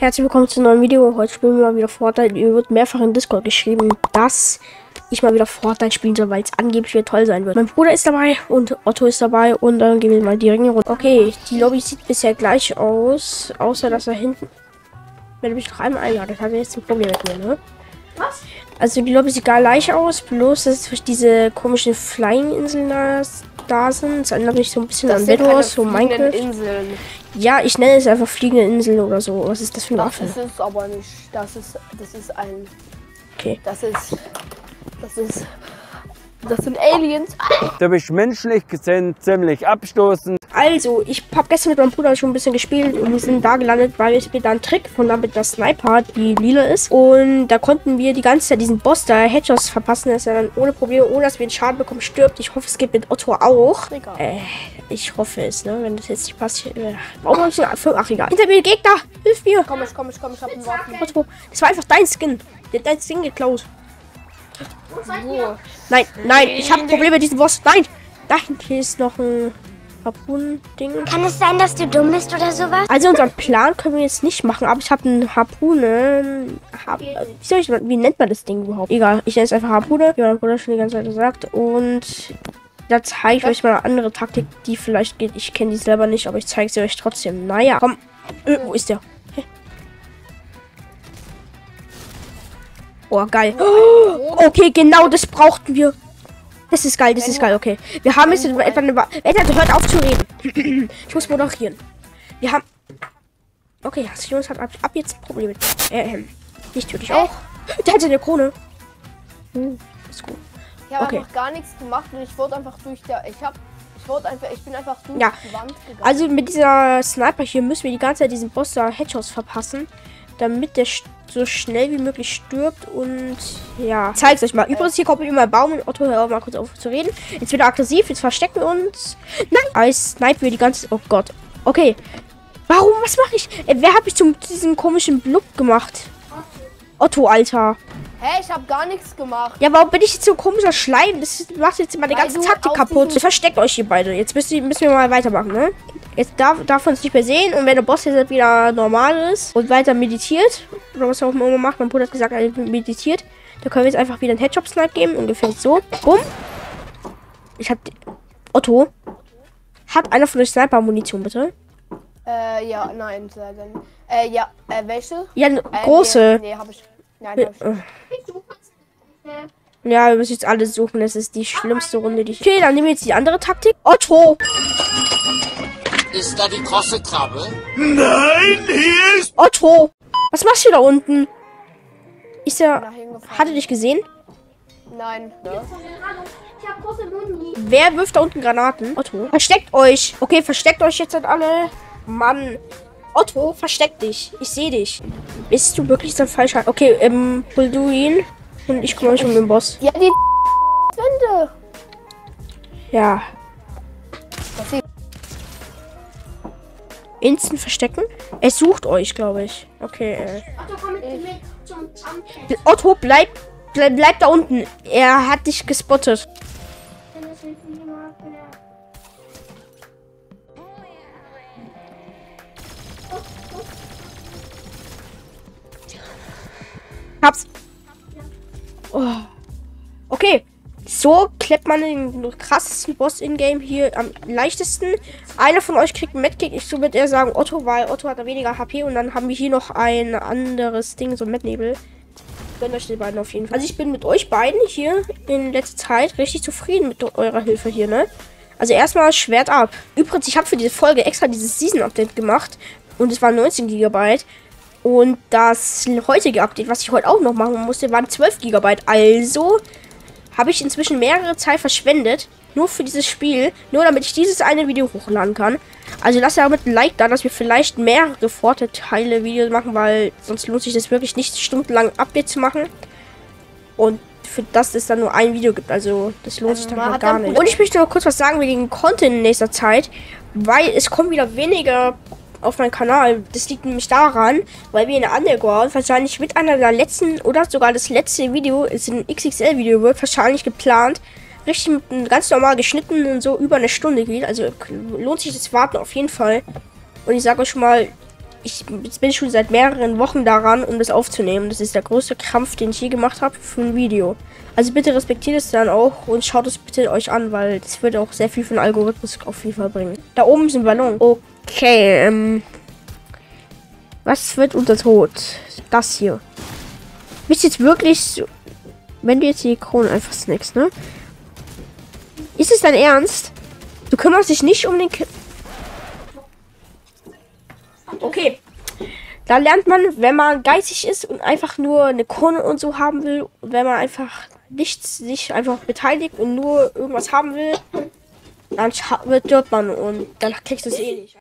Herzlich willkommen zu einem neuen Video. Heute spielen wir mal wieder Fortnite. Mir wird mehrfach in Discord geschrieben, dass ich mal wieder Fortnite spielen soll, weil es angeblich wieder toll sein wird. Mein Bruder ist dabei und Otto ist dabei und dann gehen wir mal direkt in die Runde. Okay, die Lobby sieht bisher gleich aus, außer dass da hinten... Wenn du mich noch einmal einladest, hat er jetzt ein Problem mit mir, ne? Was? Also die Lobby sieht gar gleich aus, bloß dass diese komischen Flying-Inseln da sind. Es erinnert mich so ein bisschen an Bedwars, so Minecraft. Inseln. Ja, ich nenne es einfach fliegende Inseln oder so. Was ist das für eine Waffe? Das ist aber nicht. Das ist ein... Okay. Das sind Aliens. Da bin ich menschlich gesehen ziemlich abstoßend. Also, ich habe gestern mit meinem Bruder schon ein bisschen gespielt und wir sind da gelandet, weil ich mir da einen Trick von damit der Sniper, die lila ist. Und da konnten wir die ganze Zeit diesen Boss da Headshots verpassen, dass er dann ohne Probleme, ohne dass wir einen Schaden bekommen, stirbt. Ich hoffe, es geht mit Otto auch. Ich hoffe es, ne? Wenn das jetzt nicht passt. Warum habe ich so einen egal. Hinter mir, Gegner! Hilf mir! Komm, ich hab einen Waffen. Otto, das war einfach dein Skin. Der hat dein Skin geklaut. Nein, ich habe Probleme mit diesem Boss. Nein! Da hinten ist noch ein Harpunen-Ding. Kann es sein, dass du dumm bist oder sowas? Also unseren Plan können wir jetzt nicht machen, aber ich habe einen Harpunen. Wie nennt man das Ding überhaupt? Egal, ich nenne es einfach Harpune, wie mein Bruder schon die ganze Zeit gesagt. Und da zeige ich euch mal eine andere Taktik, die vielleicht geht. Ich kenne die selber nicht, aber ich zeige sie euch trotzdem. Naja, komm. Wo ist der? Oh, geil. Okay, genau das brauchten wir. Das ist geil, okay. Wir haben jetzt etwa eine... Alter, hört auf zu reden. Ich muss moderieren. Wir haben... Okay, Jonas hat ab jetzt ein Problem mit... Ich töte dich auch. Der hatte eine Krone. Ist gut. Ich habe einfach gar nichts gemacht und ich wurde einfach durch der... Ich bin einfach durch die Wand gegangen. Also mit dieser Sniper hier müssen wir die ganze Zeit diesen Boss da Headshots verpassen, damit der so schnell wie möglich stirbt und ja. Zeig's euch mal. Übrigens, hier kommt immer ein Baum und Otto, hör mal kurz auf zu reden. Jetzt wird er aggressiv, jetzt verstecken wir uns. Nein! Ich snipe mir die ganze... Oh Gott. Okay. Warum? Was mache ich? Wer hat mich zu diesem komischen Blub gemacht? Otto, Alter. Hä, ich habe gar nichts gemacht. Ja, warum bin ich jetzt so ein komischer Schleim? Das macht jetzt meine ganze Taktik kaputt. Versteckt euch hier beide. Jetzt müssen wir mal weitermachen, ne? Jetzt darf uns nicht mehr sehen und wenn der Boss jetzt wieder normal ist und weiter meditiert, oder was er auch immer macht, mein Bruder hat gesagt, er meditiert, dann können wir jetzt einfach wieder einen Headshot-Snipe geben, ungefähr so. Bumm. Otto, hat einer von euch Sniper-Munition, bitte? Ja, nein, leider nicht. Welche? Ja, eine große. Nee, hab ich. Nein, ja, wir müssen jetzt alle suchen, das ist die schlimmste Runde, die ich... Okay, dann nehmen wir jetzt die andere Taktik. Otto! Ist da die große Krabbe? Nein, hier ist... Otto! Was machst du da unten? Ist er... Hat er dich gesehen? Nein. Ja. Wer wirft da unten Granaten? Otto. Versteckt euch! Okay, versteckt euch jetzt alle. Mann. Otto, versteck dich. Ich sehe dich. Bist du wirklich so falsch? Okay, hol du ihn. Und ich kümmere mich um den Boss. Ja, die Wände. Ja. Instant verstecken? Es sucht euch, glaube ich. Okay. Otto, komm mit mir zum Tanken. Otto, bleib da unten. Er hat dich gespottet. Hab's. Oh. Okay. So klappt man den krassesten Boss in Game hier am leichtesten. Einer von euch kriegt einen Medkit. Ich würde eher sagen Otto, weil Otto hat weniger HP. Und dann haben wir hier noch ein anderes Ding, so ein Mednebel. Gönnt euch die beiden auf jeden Fall. Also ich bin mit euch beiden hier in letzter Zeit richtig zufrieden mit eurer Hilfe hier, ne? Also erstmal Schwert ab. Übrigens, ich habe für diese Folge extra dieses Season-Update gemacht. Und es waren 19 GB. Und das heutige Update, was ich heute auch noch machen musste, waren 12 GB. Also... habe ich inzwischen mehrere Zeit verschwendet, nur für dieses Spiel, nur damit ich dieses eine Video hochladen kann. Also lasst ja damit ein Like da, dass wir vielleicht mehrere Fortnite-Teile-Videos machen, weil sonst lohnt sich das wirklich nicht, stundenlang Update zu machen. Und für das es dann nur ein Video gibt, also das lohnt sich dann mal gar nicht. Und ich möchte noch kurz was sagen wegen Content in nächster Zeit, weil es kommt wieder weniger auf meinen Kanal. Das liegt nämlich daran, weil wir in der Underground wahrscheinlich mit einer der letzten oder sogar das letzte Video, ist ein XXL-Video, wird wahrscheinlich geplant, richtig mit einem ganz normal geschnittenen so über eine Stunde geht. Also lohnt sich das Warten auf jeden Fall. Und ich sage euch schon mal, Jetzt bin ich schon seit mehreren Wochen daran, um das aufzunehmen. Das ist der größte Krampf, den ich je gemacht habe für ein Video. Also bitte respektiert es dann auch und schaut es bitte euch an, weil das wird auch sehr viel für den Algorithmus auf FIFA bringen. Da oben ist ein Ballon. Okay, was wird unser Tod? Das hier. Bist jetzt wirklich so, wenn du jetzt die Krone einfach snackst, ne? Ist es dein Ernst? Du kümmerst dich nicht um den... Okay, da lernt man, wenn man geizig ist und einfach nur eine Krone und so haben will, wenn man einfach nichts sich einfach beteiligt und nur irgendwas haben will, dann stirbt man und dann kriegst du es eh nicht.